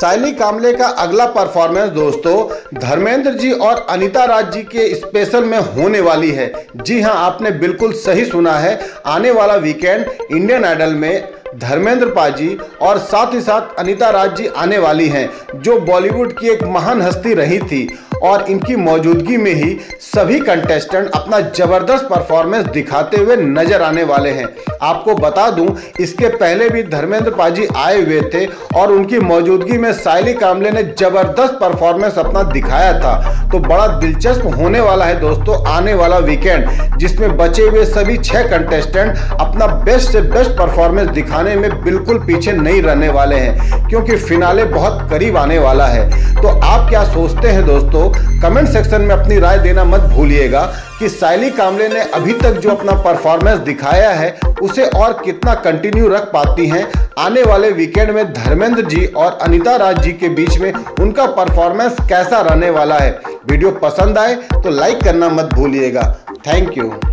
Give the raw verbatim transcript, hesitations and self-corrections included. सायली कामले का अगला परफॉर्मेंस दोस्तों धर्मेंद्र जी और अनीता राज जी के स्पेशल में होने वाली है। जी हां, आपने बिल्कुल सही सुना है। आने वाला वीकेंड इंडियन आइडल में धर्मेंद्र पाजी और साथ ही साथ अनीता राज जी आने वाली हैं, जो बॉलीवुड की एक महान हस्ती रही थी और इनकी मौजूदगी में ही सभी कंटेस्टेंट अपना ज़बरदस्त परफॉर्मेंस दिखाते हुए नज़र आने वाले हैं। आपको बता दूं, इसके पहले भी धर्मेंद्र पाजी आए हुए थे और उनकी मौजूदगी में सायली कामले ने ज़बरदस्त परफॉर्मेंस अपना दिखाया था। तो बड़ा दिलचस्प होने वाला है दोस्तों आने वाला वीकेंड, जिसमें बचे हुए सभी छः कंटेस्टेंट अपना बेस्ट से बेस्ट परफॉर्मेंस दिखाने में बिल्कुल पीछे नहीं रहने वाले हैं, क्योंकि फिनाले बहुत करीब आने वाला है। तो आप क्या सोचते हैं दोस्तों, कमेंट सेक्शन में अपनी राय देना मत भूलिएगा कि सायली कामले ने अभी तक जो अपना परफॉर्मेंस दिखाया है उसे और कितना कंटिन्यू रख पाती हैं। आने वाले वीकेंड में धर्मेंद्र जी और अनीता राज जी के बीच में उनका परफॉर्मेंस कैसा रहने वाला है। वीडियो पसंद आए तो लाइक करना मत भूलिएगा। Thank you.